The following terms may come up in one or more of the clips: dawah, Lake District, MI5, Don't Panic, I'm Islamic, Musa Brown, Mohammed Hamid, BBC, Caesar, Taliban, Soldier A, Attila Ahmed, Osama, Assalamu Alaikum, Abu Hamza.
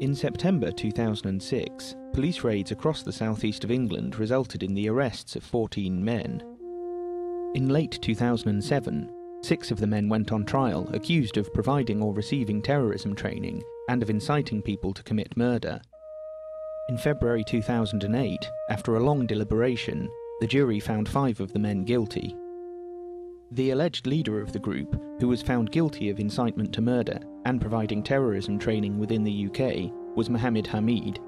In September 2006, police raids across the southeast of England resulted in the arrests of 14 men. In late 2007, 6 of the men went on trial accused of providing or receiving terrorism training and of inciting people to commit murder. In February 2008, after a long deliberation, the jury found 5 of the men guilty. The alleged leader of the group, who was found guilty of incitement to murder and providing terrorism training within the UK, was Mohammed Hamid.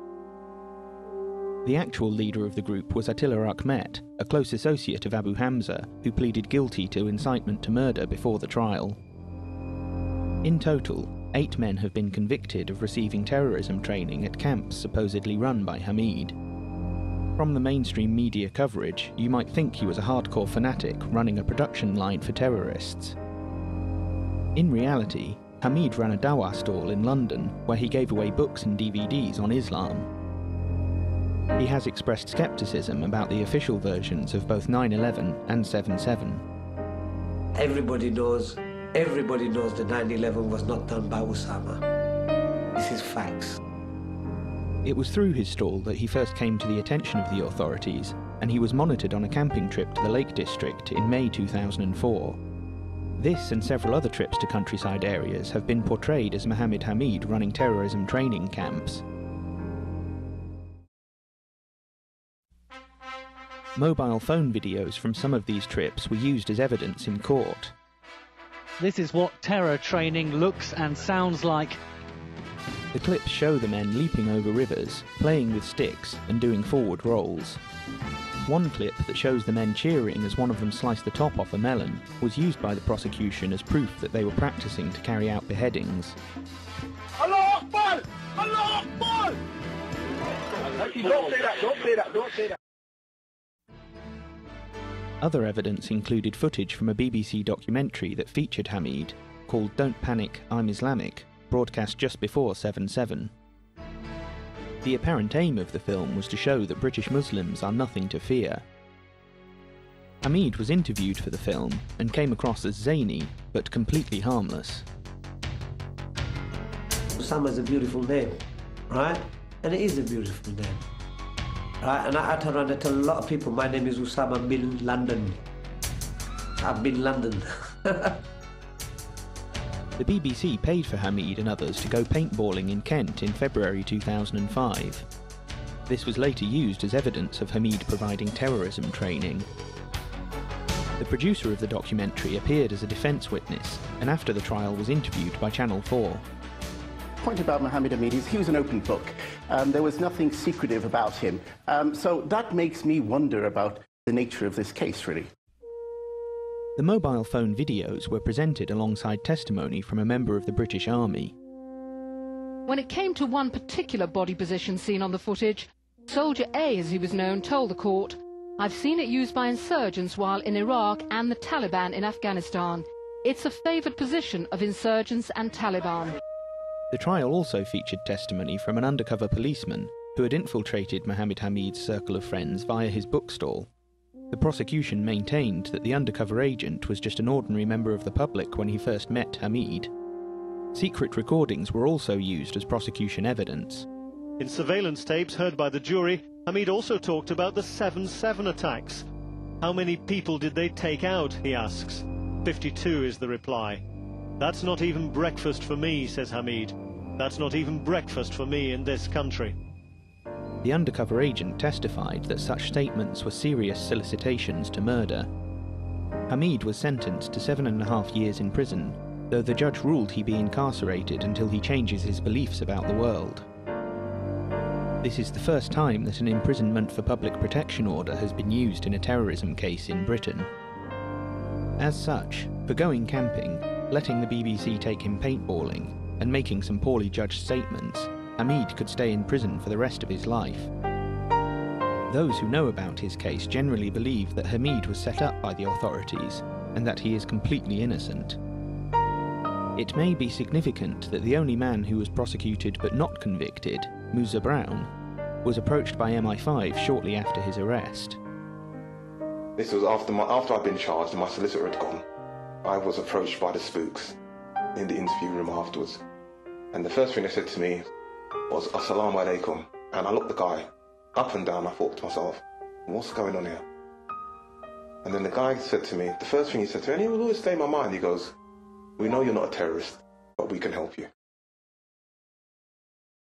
The actual leader of the group was Attila Ahmed, a close associate of Abu Hamza, who pleaded guilty to incitement to murder before the trial. In total, 8 men have been convicted of receiving terrorism training at camps supposedly run by Hamid. From the mainstream media coverage, you might think he was a hardcore fanatic running a production line for terrorists. In reality, Hamid ran a dawah stall in London where he gave away books and DVDs on Islam. He has expressed skepticism about the official versions of both 9/11 and 7/7. Everybody knows that 9/11 was not done by Osama. This is facts. It was through his stall that he first came to the attention of the authorities, and he was monitored on a camping trip to the Lake District in May 2004. This and several other trips to countryside areas have been portrayed as Mohammed Hamid running terrorism training camps. Mobile phone videos from some of these trips were used as evidence in court. This is what terror training looks and sounds like. The clips show the men leaping over rivers, playing with sticks, and doing forward rolls. One clip that shows the men cheering as one of them sliced the top off a melon was used by the prosecution as proof that they were practicing to carry out beheadings. Allah Akbar! Allah Akbar! Don't say that, don't say that, don't say that. Other evidence included footage from a BBC documentary that featured Hamid, called Don't Panic, I'm Islamic, broadcast just before 7/7. The apparent aim of the film was to show that British Muslims are nothing to fear. Hamid was interviewed for the film and came across as zany, but completely harmless. Osama's a beautiful name, right? And it is a beautiful name, right? And I turn around and tell a lot of people, my name is Osama bin London. I've been London. The BBC paid for Hamid and others to go paintballing in Kent in February 2005. This was later used as evidence of Hamid providing terrorism training. The producer of the documentary appeared as a defence witness, and after the trial was interviewed by Channel 4. The point about Mohammed Hamid is he was an open book. There was nothing secretive about him. So that makes me wonder about the nature of this case, really. The mobile phone videos were presented alongside testimony from a member of the British Army. When it came to one particular body position seen on the footage, Soldier A, as he was known, told the court, "I've seen it used by insurgents while in Iraq and the Taliban in Afghanistan. It's a favoured position of insurgents and Taliban." The trial also featured testimony from an undercover policeman who had infiltrated Mohammed Hamid's circle of friends via his bookstall. The prosecution maintained that the undercover agent was just an ordinary member of the public when he first met Hamid. Secret recordings were also used as prosecution evidence. In surveillance tapes heard by the jury, Hamid also talked about the 7/7 attacks. "How many people did they take out?" he asks. 52 is the reply. "That's not even breakfast for me," says Hamid. "That's not even breakfast for me in this country." The undercover agent testified that such statements were serious solicitations to murder. Hamid was sentenced to 7.5 years in prison, though the judge ruled he be incarcerated until he changes his beliefs about the world. This is the first time that an imprisonment for public protection order has been used in a terrorism case in Britain. As such, for going camping, letting the BBC take him paintballing, and making some poorly judged statements, Hamid could stay in prison for the rest of his life. Those who know about his case generally believe that Hamid was set up by the authorities and that he is completely innocent. It may be significant that the only man who was prosecuted but not convicted, Musa Brown, was approached by MI5 shortly after his arrest. This was after I'd been charged and my solicitor had gone. I was approached by the spooks in the interview room afterwards. And the first thing they said to me, was Assalamu Alaikum. And I looked the guy up and down. I thought to myself, what's going on here? And then the guy said to me, the first thing he said to me, and he would always stay in my mind, he goes, we know you're not a terrorist, but we can help you.